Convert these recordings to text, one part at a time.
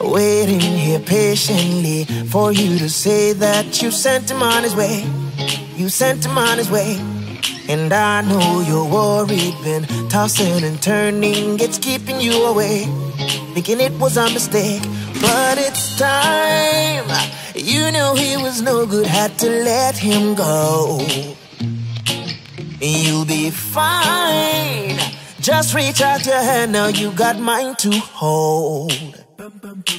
Waiting here patiently for you to say that you sent him on his way. You sent him on his way. And I know you're worried, been tossing and turning, it's keeping you away, thinking it was a mistake. But it's time. You know he was no good, had to let him go. You'll be fine. Just reach out your hand, now you got mine to hold.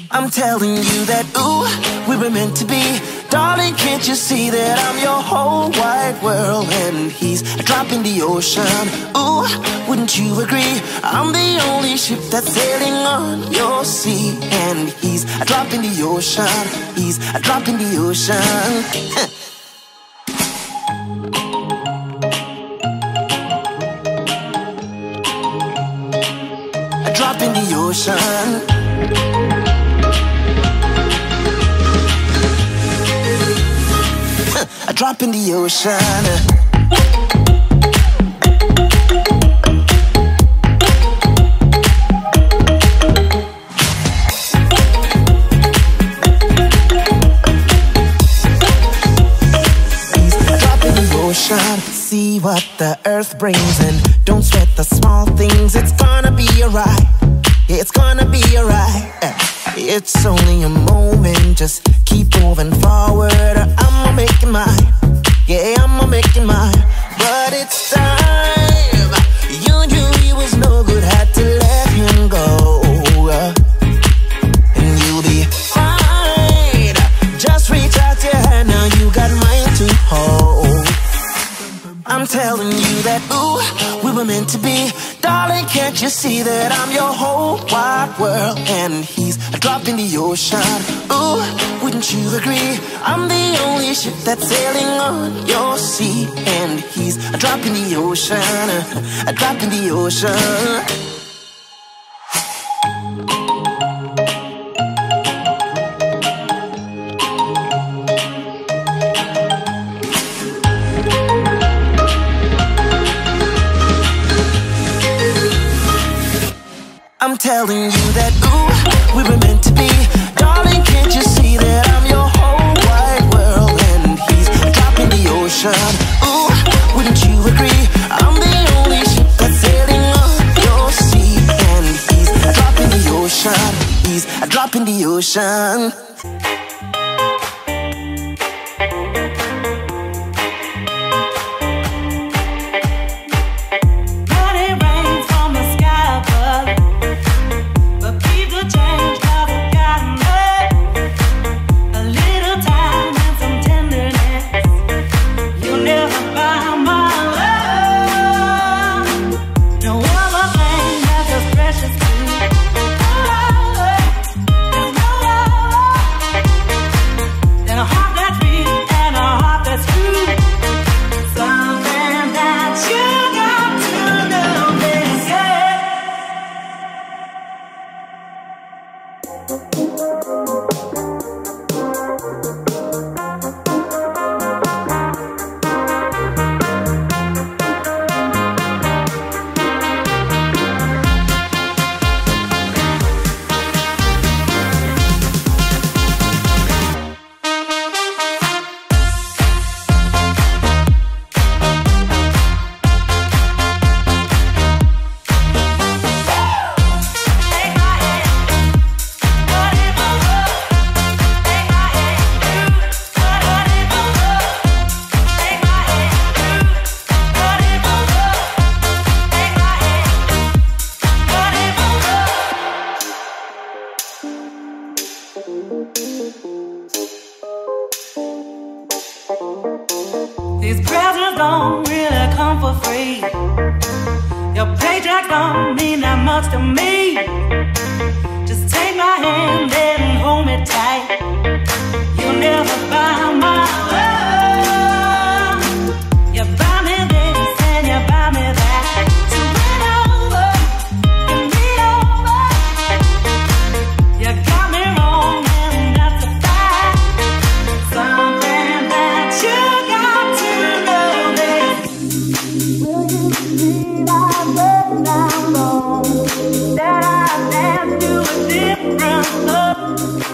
I'm telling you that, ooh, we were meant to be. Darling, can't you see that I'm your whole wide world? And he's a drop in the ocean. Ooh, wouldn't you agree? I'm the only ship that's sailing on your sea. And he's a drop in the ocean. He's a drop in the ocean. A drop in the ocean. A drop in the ocean. See what the earth brings, and don't sweat the small things. It's gonna be alright. It's gonna be alright. It's only a moment. Just keep moving forward. I'ma make it mine. Yeah, I'ma make it mine. But it's time. You knew he was no good, had to let him go. And you'll be fine. Just reach out your hand, now you got mine to hold. I'm telling you that, ooh, we were meant to be. Darling, can't you see that I'm your whole wide world? And he's a drop in the ocean. Ooh, wouldn't you agree? I'm the only ship that's sailing on your sea. And he's a drop in the ocean. A drop in the ocean. I'm telling you that, ooh, we were meant to be. Darling, can't you see that I'm your whole wide world? And he's a drop in the ocean. Ooh, wouldn't you agree? I'm the only ship that's sailing on your sea. And he's a drop in the ocean. He's a drop in the ocean. These presents don't really come for free. Your paycheck don't mean that much to me. Just take my hand and hold me tight. You'll never buy my love. You buy me this and you buy me that. So win over and be over. You got me wrong and that's a fact. Something that you got to know this. Will you believe I went down wrong? That I danced to a different love.